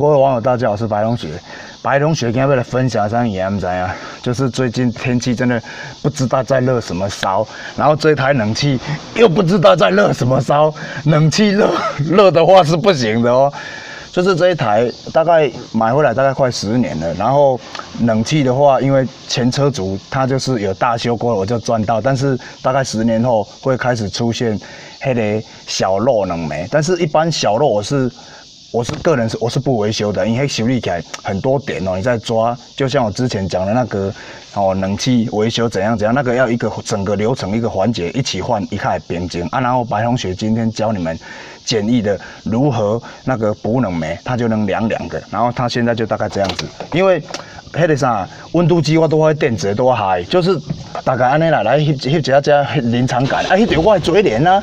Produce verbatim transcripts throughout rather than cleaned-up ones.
各位网友大家好，我是白同学。白同学今天为了分享上也唔知啊，就是最近天气真的不知道在热什么烧，然后这台冷气又不知道在热什么烧，冷气热热的话是不行的哦。就是这一台大概买回来大概快十年了，然后冷气的话，因为前车主他就是有大修过，我就赚到，但是大概十年后会开始出现黑的小漏冷媒，但是一般小漏我是。 我是个人是我是不维修的，因为修理起来很多点哦，你在抓，就像我之前讲的那个哦，冷气维修怎样怎样，那个要一个整个流程一个环节一起换，一看变精啊。然后白同学今天教你们简易的如何那个补冷媒，它就能量两个。然后它现在就大概这样子，因为迄个啥温度计我都会电子都嗨，就是大概安尼啦，来翕翕一下这临场感，啊，翕到我的嘴脸啊。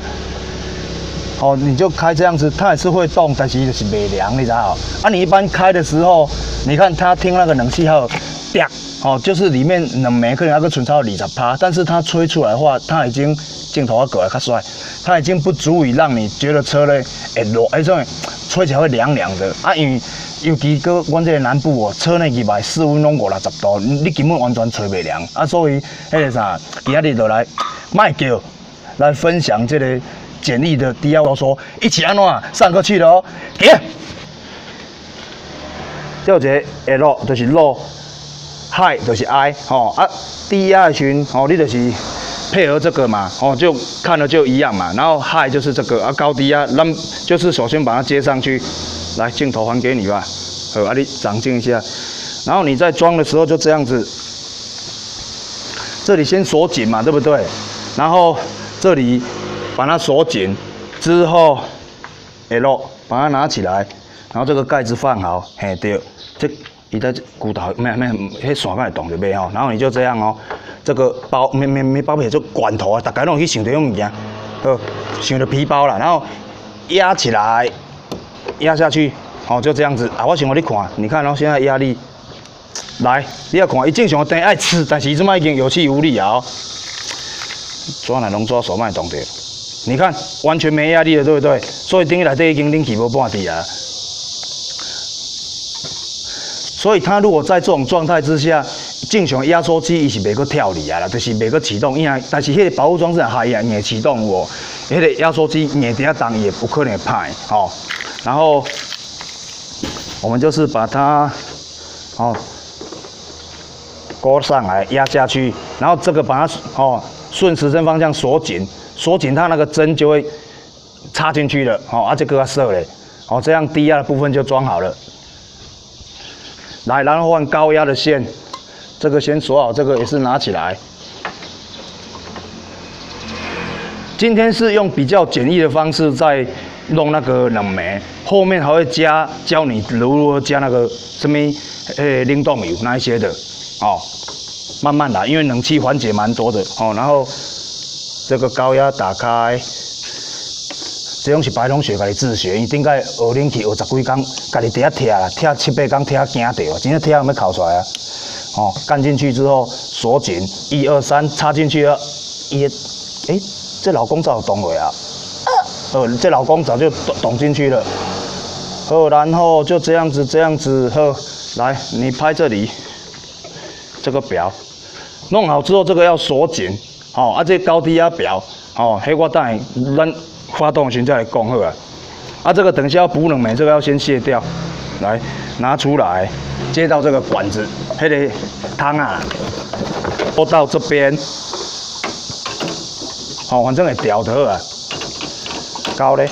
哦，你就开这样子，它也是会动，但是就是没凉，你知道？啊，你一般开的时候，你看它听那个冷气号，啪，哦，就是里面冷媒可能那个纯超百分之二十，但是它吹出来的话，它已经镜头啊狗啊卡帅，它已经不足以让你觉得车内会热，哎，种吹起来会凉凉的。啊，因为尤其搁阮这个南部哦，车内去卖室温拢五六十度，你根本完全吹袂凉。啊，所以迄个啥，今日就来卖叫来分享这个。 简易的 D I Y 说一起安怎上课去了哦，给。钓节下落就是落，海就是 I 哦啊 D I Y 群哦，你就是配合这个嘛哦，就看了就一样嘛。然后海就是这个啊高低啊，那就是首先把它接上去，来镜头还给你吧，好啊你长进一下。然后你在装的时候就这样子，这里先锁紧嘛，对不对？然后这里。 把它锁紧之后 ，L 把它拿起来，然后这个盖子放好，嘿对，这你在骨头没有没有，迄线敢会动着袂吼？然后你就这样哦，这个包没没没包皮，这罐头啊，大家拢去想着种物件，好，想着皮包啦，然后压起来，压下去，哦就这样子啊，我想给你看，你看哦，现在压力，来，你要看，伊正常灯爱刺，但是伊即摆已经有气无力啊、哦，抓哪拢抓手卖动着。 你看，完全没压力了，对不对？所以等于来这已经拎起无半滴啊。所以它如果在这种状态之下，正常压缩机伊是袂个跳离啊啦，就是袂个启动。因为但是迄个保护装置还也硬启动哦，迄、那个压缩机硬底下当也不可能歹哦。然后我们就是把它哦勾上来，压下去，然后这个把它哦顺时针方向锁紧。 锁紧它那个针就会插进去了，哦，啊，这个要射嘞，哦，这样低压的部分就装好了。来，然后换高压的线，这个先锁好，这个也是拿起来。今天是用比较简易的方式在弄那个冷媒，后面还会加教你如何加那个什么呃冷冻油那一些的，哦，慢慢来，因为冷气环节蛮多的，哦，然后。 这个高压打开，这种是白同学家己自学，伊顶摆学冷气学十几天，家己在遐拆啦，拆七八天拆惊到，真正拆到要哭出来啊！哦，干进去之后锁紧，一二三插进去了，一，哎，这老公早动了啊！呃，这老公早就动进去了。好，然后就这样子，这样子，好，来，你拍这里，这个表弄好之后，这个要锁紧。 哦，啊，这高低压表，哦，迄我等下咱发动时再来讲好啊。啊，这个等一下要补冷媒，这个要先卸掉，来拿出来，接到这个管子，迄个汤啊，拨到这边，哦，反正会掉的啊，高嘞，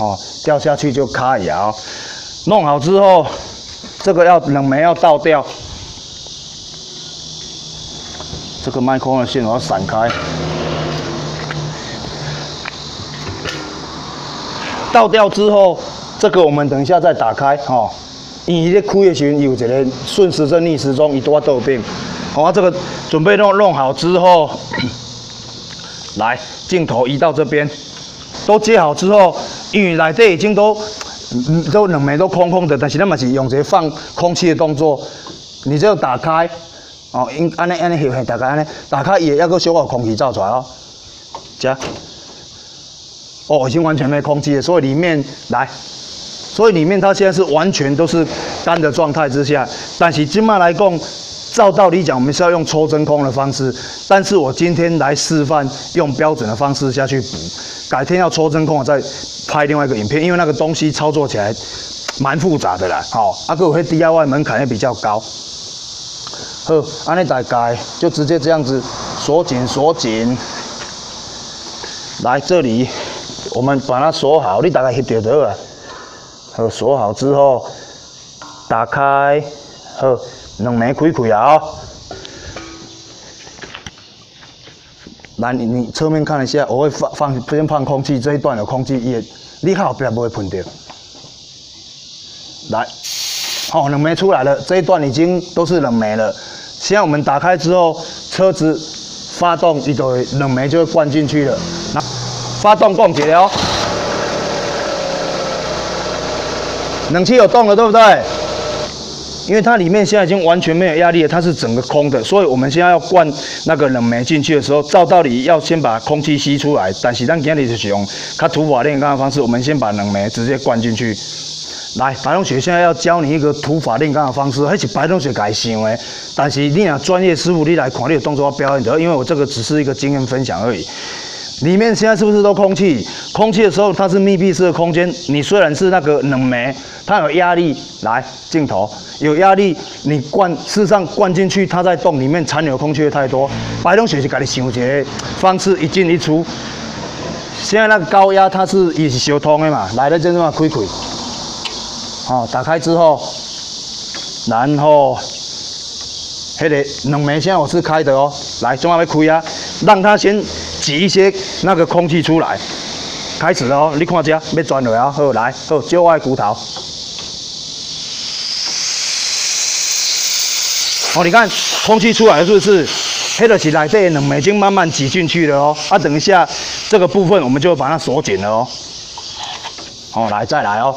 哦，掉下去就卡摇，弄好之后，这个要冷媒要倒掉。 这个麦克风的线我要散开，倒掉之后，这个我们等一下再打开哦。伊咧开的时候有一个顺时针逆时钟，伊多倒变。好、哦，这个准备弄弄好之后，来镜头移到这边，都接好之后，因为内底已经都都冷媒都空空的，但是咱嘛是用一个放空气的动作，你只要打开。 哦，因安尼安尼翕下，大家安尼打开伊，还佫小可空气走出来哦。遮，哦，已经完全没空气了，所以里面来所以里面它现在是完全都是干的状态之下。但是今麦来讲，照道理讲，我们是要用抽真空的方式，但是我今天来示范用标准的方式下去补。改天要抽真空，我再拍另外一个影片，因为那个东西操作起来蛮复杂的啦。好、哦，啊，各位 D I Y 门槛也比较高。 好，安尼大概就直接这样子锁紧锁紧，来这里我们把它锁好，你大概翕到就好了。好，锁好之后打开，好，两个开开啊哦。来，你你侧面看一下，我会放放先放空气，这一段有空气液，你看后边不会喷到。来，好、哦，两枚出来了，这一段已经都是两枚了。 现在我们打开之后，车子发动，一朵冷媒就会灌进去了。那发动供给了哦，冷气有动了，对不对？因为它里面现在已经完全没有压力了，它是整个空的，所以我们现在要灌那个冷媒进去的时候，照道理要先把空气吸出来，但是咱今天就是用它土法炼钢的方式，我们先把冷媒直接灌进去。 来，白同学现在要教你一个土法炼钢的方式，那是白同学该想的。但是你若专业师傅，你来看你的动作要表演的，因为我这个只是一个经验分享而已。里面现在是不是都空气？空气的时候它是密闭式的空间，你虽然是那个冷媒，它有压力。来，镜头有压力，你灌，事实上灌进去，它在洞里面残留空气太多。白同学是该你想一个方式，一进一出。现在那个高压它是也是相通的嘛，来了真的嘛，开开。 哦，打开之后，然后，迄个冷媒现在我是开的哦，来，中央要开啊，让它先挤一些那个空气出来，开始了哦，你看这要转落啊，好来，好，照我的骨头，哦，你看空气出来是不是？迄个是内底冷媒已经慢慢挤进去了哦，啊，等一下这个部分我们就把它锁紧了哦，哦，来再来哦。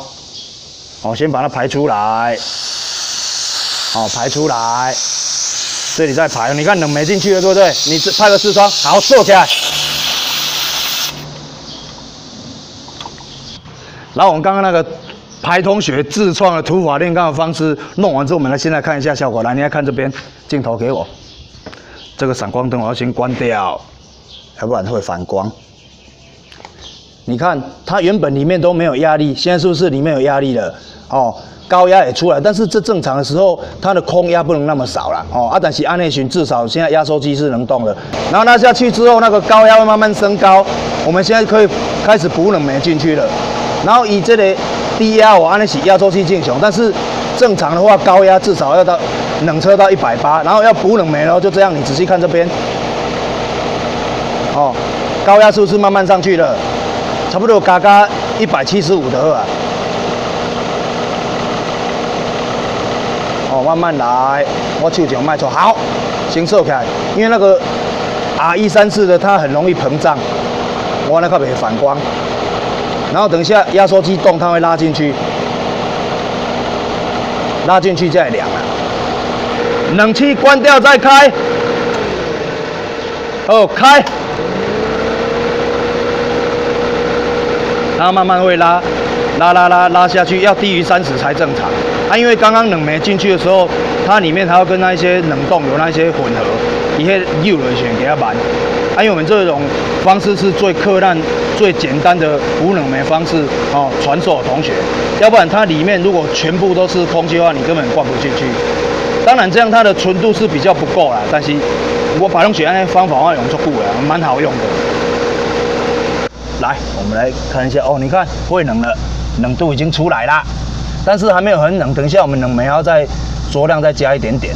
好，先把它排出来。好，排出来。这里再排，你看冷媒进去了，对不对？你拍了四窗，好，坐起来。然后我们刚刚那个排同学自创的土法炼钢的方式弄完之后，我们来先来看一下效果。来，你来看这边，镜头给我。这个闪光灯我要先关掉，要不然会反光。 你看，它原本里面都没有压力，现在是不是里面有压力了？哦，高压也出来，但是这正常的时候，它的空压不能那么少啦。哦，啊，但是按内循至少现在压缩机是能动的。然后拉下去之后，那个高压会慢慢升高，我们现在可以开始补冷媒进去了。然后以这个低压，我按内洗压缩机进行，但是正常的话，高压至少要到冷车到 一百八十， 然后要补冷媒喽，就这样。你仔细看这边，哦，高压是不是慢慢上去了？ 差不多加加一百七十五的好啊，哦，慢慢来，我手脚迈错，好，先收起来，因为那个 R 一三四的它很容易膨胀，我那个没反光，然后等一下压缩机动，它会拉进去，拉进去再凉了，冷气关掉再开，哦，开。 它慢慢会拉，拉拉拉拉下去，要低于三十才正常。啊，因为刚刚冷媒进去的时候，它里面还要跟那一些冷冻有那一些混合，一些诱人选给它玩。啊，因为我们这种方式是最克难、最简单的无冷媒方式哦，传授同学。要不然它里面如果全部都是空气的话，你根本灌不进去。当然这样它的纯度是比较不够啦，但是我把用学那些方法我用足够了，蛮好用的。 来，我们来看一下哦。你看，会冷了，冷度已经出来啦，但是还没有很冷。等一下，我们冷媒要再酌量再加一点点。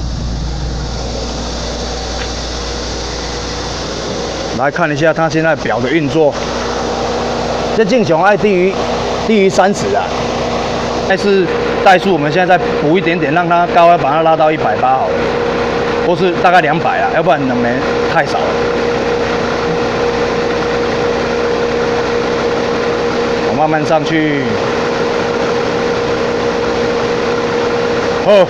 来看一下它现在表的运作，这进熊爱低于低于三十啊，但是代数我们现在再补一点点，让它高，把它拉到一百八好了，或是大概两百啊，要不然冷媒太少了。 慢慢上去，哦，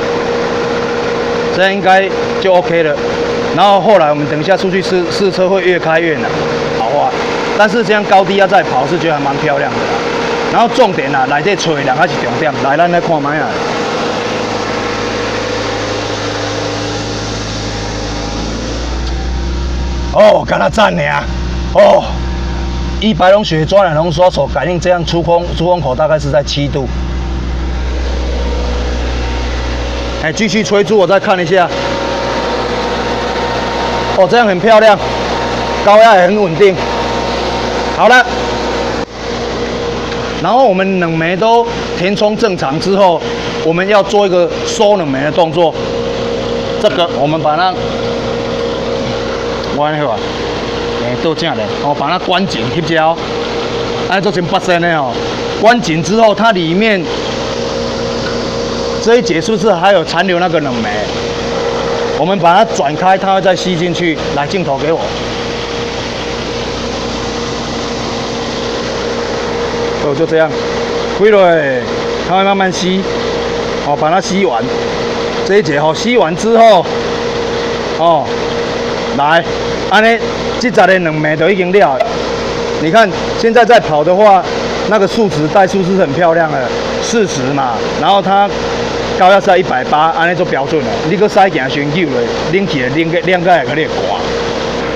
这样应该就 OK 了。然后后来我们等一下出去试试车，会越开越难，好啊。但是这样高低压再跑是觉得还蛮漂亮的啦。然后重点啊，内底找人还是重点。来，咱来看卖啊。 哦，敢那赞呢啊！哦，一白龙血抓染龙刷手感应，这样出风出风口大概是在七度。哎，继续吹出，我再看一下。哦，这样很漂亮，高压也很稳定。好了，然后我们冷媒都填充正常之后，我们要做一个收冷媒的动作。这个我们把它。 我安尼好啊，诶，倒正嘞，哦，把它关紧，翕只哦，安尼做成八仙的哦。关紧之后，它里面这一节是不是还有残留那个冷媒？我们把它转开，它会再吸进去。来，镜头给我。哦，就这样，开落，它会慢慢吸，哦，把它吸完。这一节哦，吸完之后，哦。 来，安尼，这十个冷媒都已经了。你看，现在在跑的话，那个数值代数是很漂亮的，四十嘛。然后它高压塞一百八，安尼就标准了。你个塞行先久了，拎起来拎个两个也可以挂。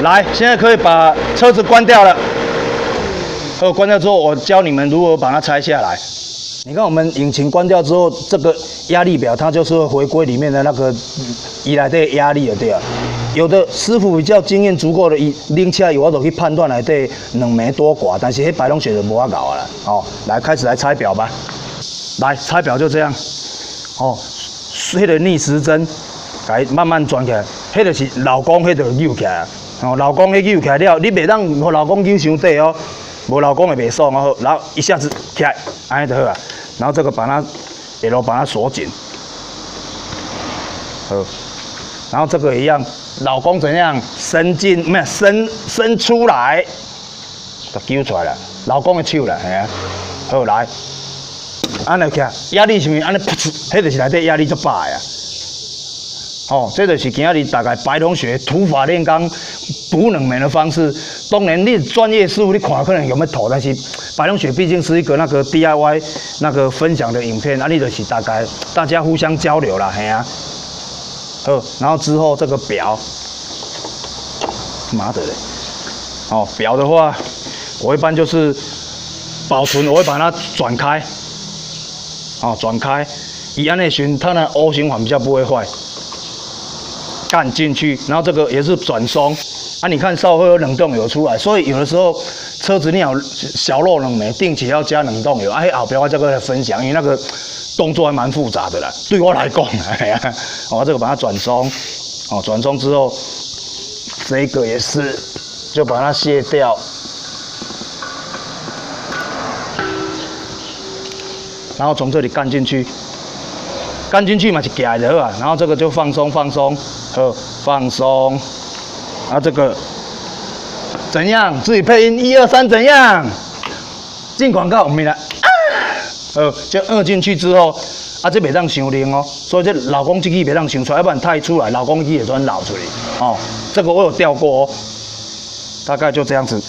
来，现在可以把车子关掉了。呃，关掉之后，我教你们如何把它拆下来。你看，我们引擎关掉之后，这个压力表它就是会回归里面的那个以来的压力了，对啊。 有的师傅比较经验足够的，伊拎起来有法度去判断内底两枚多寡，但是迄白龙血就无法搞啊啦。哦，来开始来拆表吧。来拆表就这样。哦，迄个逆时针，来慢慢转起来。迄个是老公，迄个扭起来。哦，老公迄扭起来了，你袂当互老公扭伤短哦，无老公会袂爽哦。然后一下子起来，安尼就好啊。然后这个把它，也要把它锁紧。好，然后这个一样。 老公怎样伸进？没有伸伸出来，就揪出来了。老公的手啦，吓，好来，安尼起来，压力是咪安尼？迄就是内底压力足大啊。哦，这就是今日大概白龙血土法炼钢补冷媒的方式。当然，你专业师傅你看可能有没有头，但是白龙血毕竟是一个那个 D I Y 那个分享的影片，啊，你就是大概大家互相交流啦，吓。 好，然后之后这个表，妈的嘞！哦，表的话，我一般就是保存，我会把它转开，哦，转开，以安内循它的 O 循环比较不会坏，干进去，然后这个也是转松，啊，你看稍微有冷冻油出来，所以有的时候车子你有小漏冷媒，定期要加冷冻油，哎、啊，好，不要这个来分享，因为那个。 动作还蛮复杂的啦，对我来讲，哎呀，我、哦、这个把它转松，哦，转松之后，这个也是，就把它卸掉，然后从这里干进去，干进去嘛是夹的啊，然后这个就放松放松，好，放松，啊这个怎样？自己配音一二三怎样？进广告没了。 呃，这按进去之后，啊，这袂当伤灵哦，所以这老公这支袂当伤出来，要不然太出来，老公支也转老出来。哦，这个我有调过哦，大概就这样子。